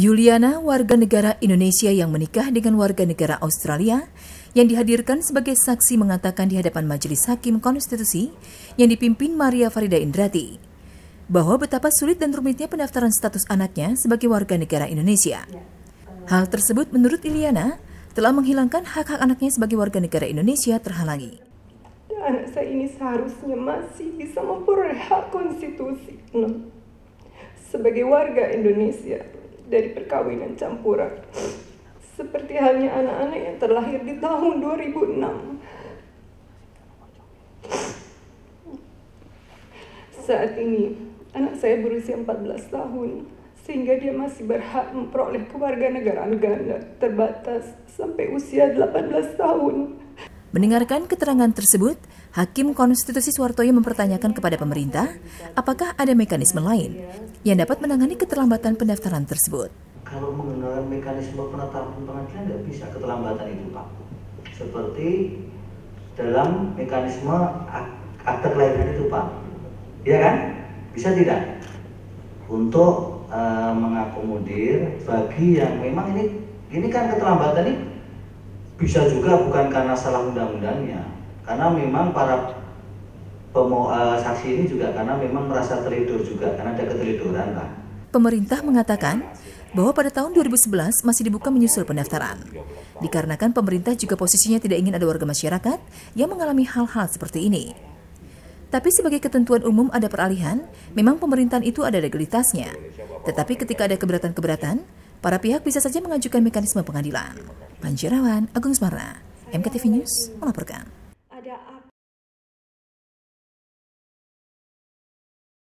Yuliana, warga negara Indonesia yang menikah dengan warga negara Australia, yang dihadirkan sebagai saksi mengatakan di hadapan Majelis Hakim Konstitusi yang dipimpin Maria Farida Indrati, bahwa betapa sulit dan rumitnya pendaftaran status anaknya sebagai warga negara Indonesia. Hal tersebut menurut Yuliana telah menghilangkan hak-hak anaknya sebagai warga negara Indonesia terhalangi. Anak saya ini seharusnya masih bisa memperoleh hak konstitusi sebagai warga Indonesia dari perkawinan campuran, seperti halnya anak-anak yang terlahir di tahun 2006. Saat ini, anak saya berusia 14 tahun, sehingga dia masih berhak memperoleh kewarganegaraan Uganda terbatas sampai usia 18 tahun. Mendengarkan keterangan tersebut, Hakim Konstitusi Suwarto mempertanyakan kepada pemerintah apakah ada mekanisme lain yang dapat menangani keterlambatan pendaftaran tersebut. Kalau menggunakan mekanisme penetapan pengadilan nggak bisa keterlambatan itu, Pak. Seperti dalam mekanisme akte kelahiran itu, Pak. Iya kan? Bisa tidak? Untuk mengakomodir bagi yang memang ini kan keterlambatan ini bisa juga bukan karena salah undang-undangnya, karena memang para saksi ini juga karena memang merasa terlidor juga, karena ada ketelidoran lah. Pemerintah mengatakan bahwa pada tahun 2011 masih dibuka menyusul pendaftaran, dikarenakan pemerintah juga posisinya tidak ingin ada warga masyarakat yang mengalami hal-hal seperti ini. Tapi sebagai ketentuan umum ada peralihan, memang pemerintahan itu ada legalitasnya. Tetapi ketika ada keberatan-keberatan, para pihak bisa saja mengajukan mekanisme pengadilan. Panjerawan Agung Semara, MKTV News melaporkan.